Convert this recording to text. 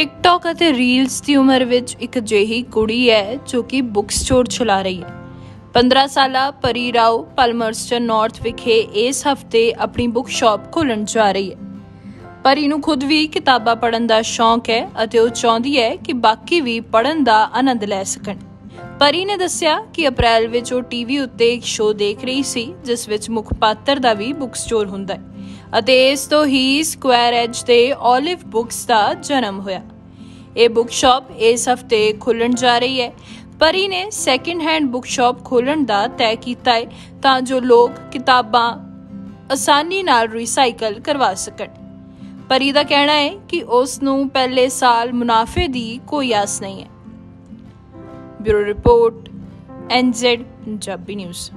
TikTok ਅਤੇ reels ਦੀ ਉਮਰ ਵਿੱਚ ਇੱਕ ਅਜਿਹੀ ਕੁੜੀ ਹੈ ਜੋ ਕਿ ਬੁੱਕ ਸਟੋਰ ਚਲਾ ਰਹੀ ਹੈ। 15 ਸਾਲਾ ਪਰੀ ਰਾਓ ਪਾਲਮਸਰਟਨ ਨਾਰਥ ਵਿਖੇ ਇਸ ਹਫ਼ਤੇ ਆਪਣੀ ਬੁੱਕ ਸ਼ਾਪ ਖੋਲ੍ਹਣ ਜਾ ਰਹੀ ਹੈ। ਪਰੀ ਨੂੰ ਖੁਦ ਵੀ ਕਿਤਾਬਾਂ ਪੜ੍ਹਨ ਦਾ ਸ਼ੌਂਕ ਹੈ ਅਤੇ ਉਹ ਚਾਹੁੰਦੀ ਹੈ ਕਿ ਬਾਕੀ ਵੀ ਪੜ੍ਹਨ ਦਾ ਆਨੰਦ ਲੈ ਸਕਣ। ਪਰੀ ਨੇ ਦੱਸਿਆ ਕਿ ਅਪ੍ਰੈਲ ਵਿੱਚ ਉਹ ਟੀਵੀ ਉੱਤੇ ਇੱਕ ਸ਼ੋਅ ਦੇਖ ਰਹੀ ਸੀ ਜਿਸ ਵਿੱਚ ਮੁੱਖ ਪਾਤਰ ਦਾ ਵੀ ਬੁੱਕ ਸਟੋਰ ਹੁੰਦਾ ਹੈ ਅਤੇ ਇਸ ਤੋਂ ਹੀ ਸਕੁਆਇਰ ਐਜ ਤੇ ਓਲਿਵ ਬੁੱਕਸ ਦਾ ਜਨਮ ਹੋਇਆ। ਇਹ ਬੁੱਕ ਸ਼ਾਪ ਇਸ ਹਫ਼ਤੇ ਖੁੱਲ੍ਹਣ ਜਾ ਰਹੀ ਹੈ। ਪਰੀ ਨੇ ਸੈਕਿੰਡ ਹੈਂਡ ਬੁੱਕ ਸ਼ਾਪ ਖੋਲ੍ਹਣ ਦਾ ਤੈਅ ਕੀਤਾ ਹੈ ਤਾਂ ਜੋ ਲੋਕ ਕਿਤਾਬਾਂ ਆਸਾਨੀ ਨਾਲ ਰੀਸਾਈਕਲ ਕਰਵਾ ਸਕਣ। परी का कहना है कि उसनू पहले साल मुनाफे की कोई आस नहीं है। Bureau report NZ Punjabi news.